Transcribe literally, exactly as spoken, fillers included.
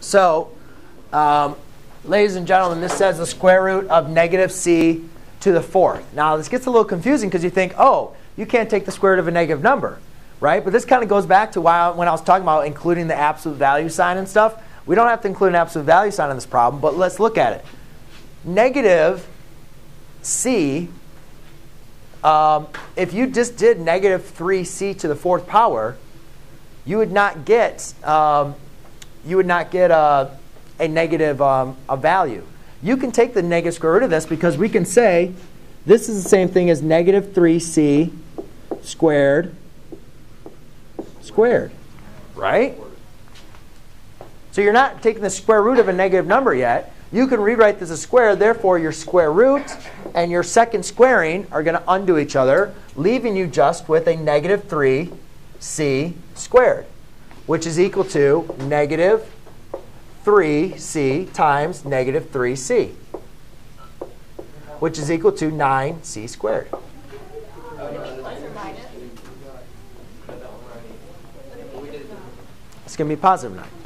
So, um, ladies and gentlemen, this says the square root of negative c to the fourth. Now, this gets a little confusing because you think, oh, you can't take the square root of a negative number, right? But this kind of goes back to why I, when I was talking about including the absolute value sign and stuff. We don't have to include an absolute value sign in this problem, but let's look at it. Negative c, um, if you just did negative three c to the fourth power, you would not get um, you would not get a, a negative um, a value. You can take the negative square root of this because we can say this is the same thing as negative three c squared squared, right? So you're not taking the square root of a negative number yet. You can rewrite this as square. Therefore, your square root and your second squaring are going to undo each other, leaving you just with a negative three c squared, which is equal to negative three c times negative three c, which is equal to nine c squared. It's going to be positive nine.